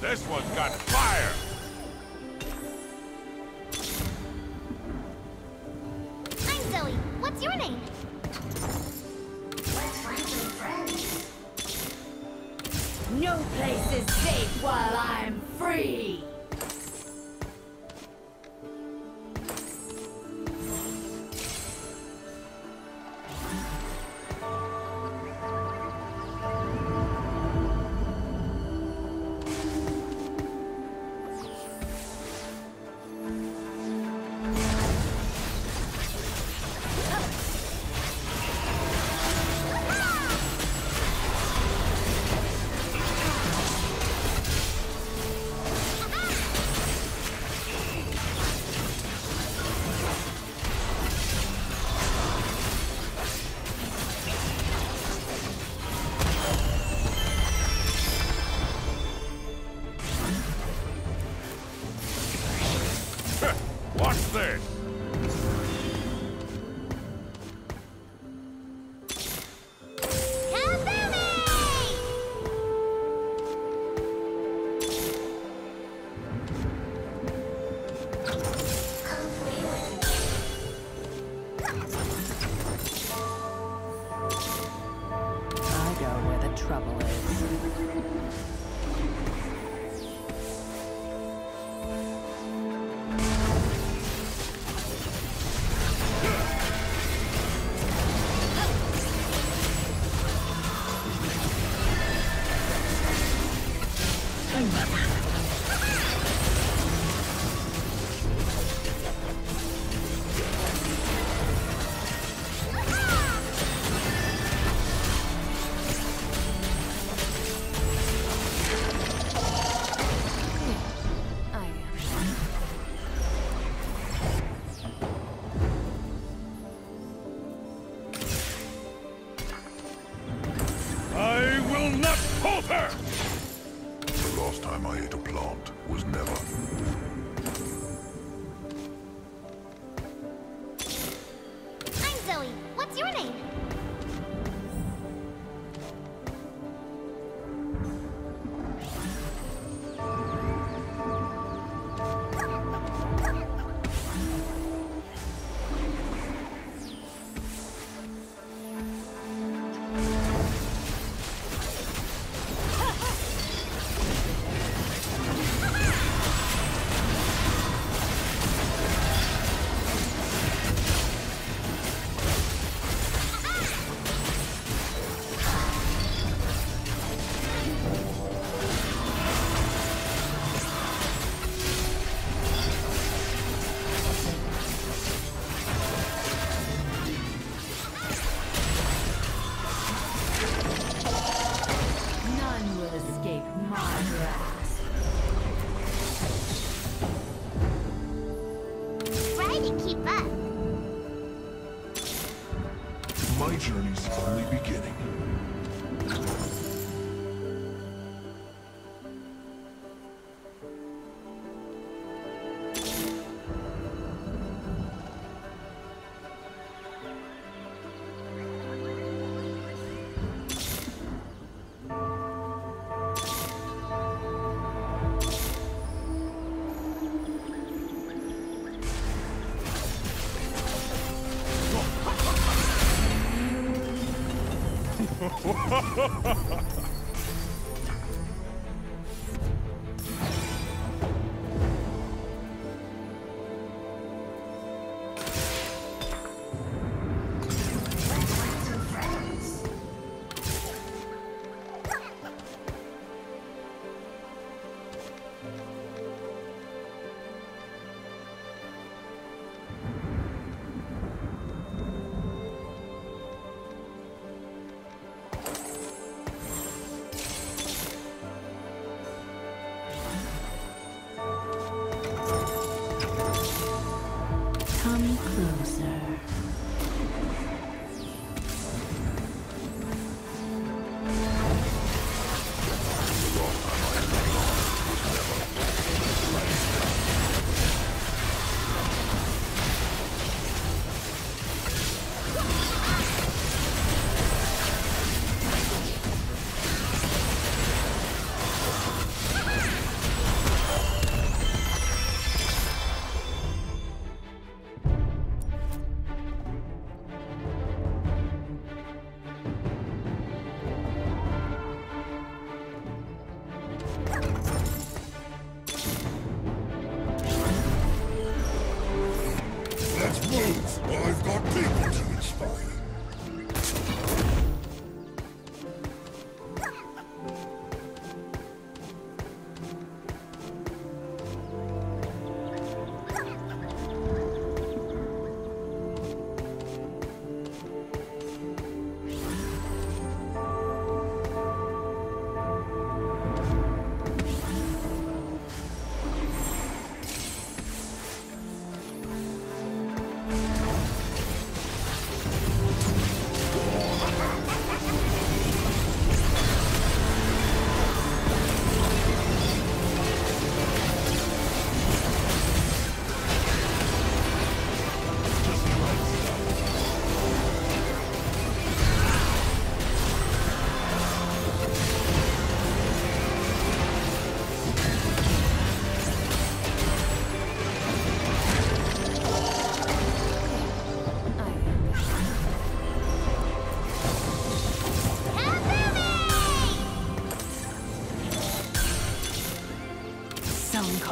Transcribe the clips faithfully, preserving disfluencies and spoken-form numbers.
This one's got fire! I'm Zoe. What's your name? Let's find your friends. No place is safe while I'm free!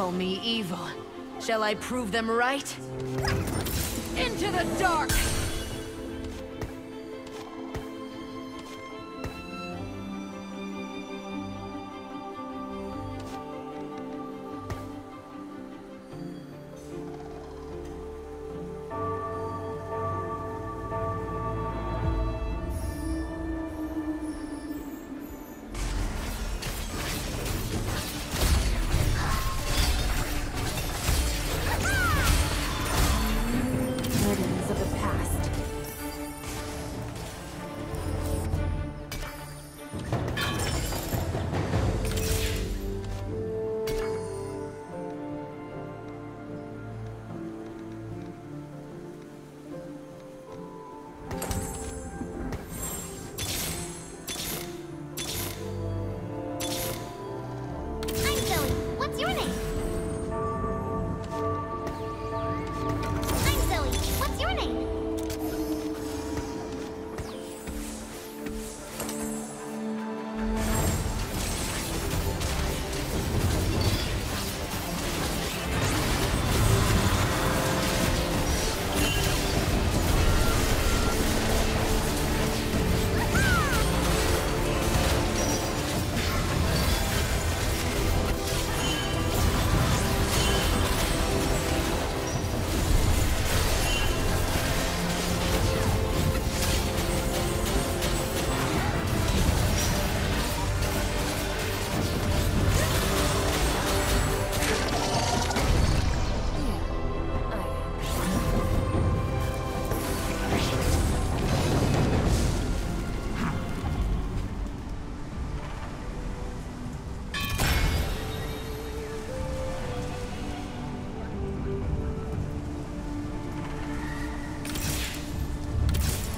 call me evil. Shall I prove them right? Into the dark!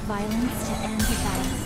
Violence to end the violence.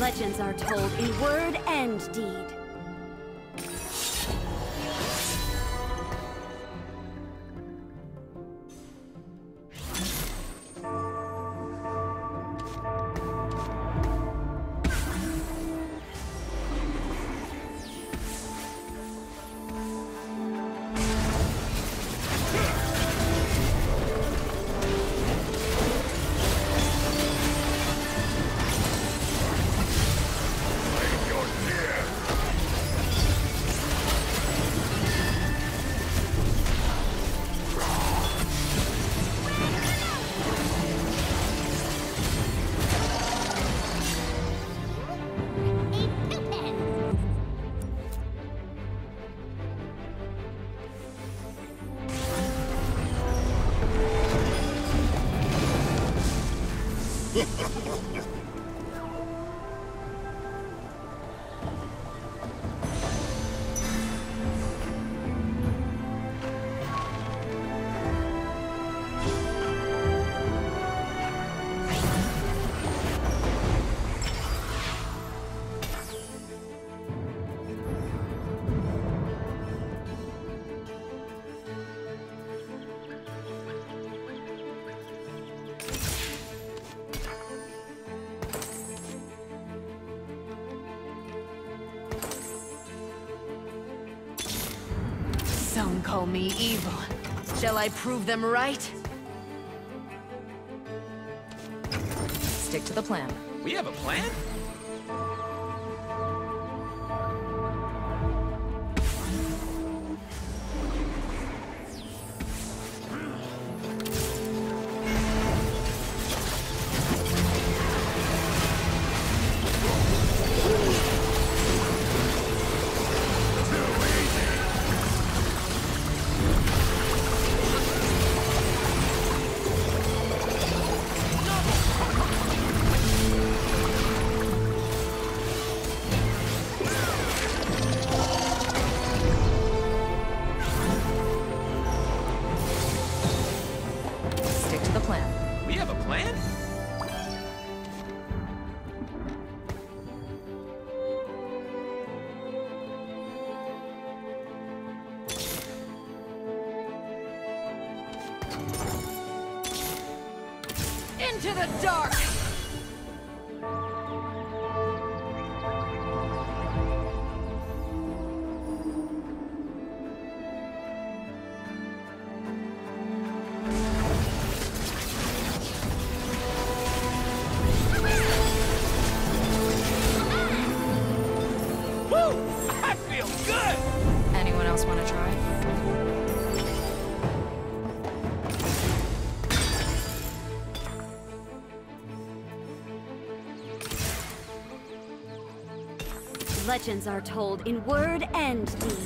Legends are told in word and deed. Don't call me evil. Shall I prove them right? Stick to the plan. We have a plan? Into the dark! Legends are told in word and deed.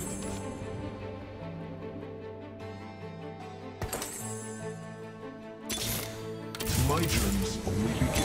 My dreams only begin.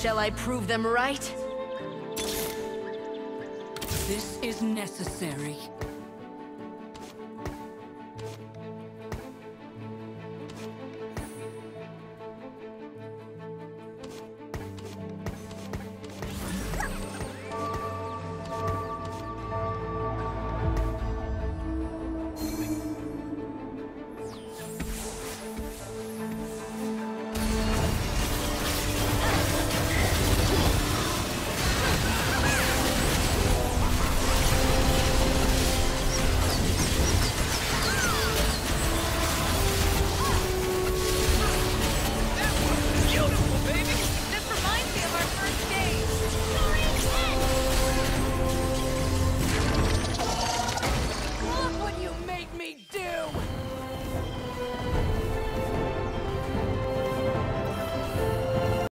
Shall I prove them right? This is necessary.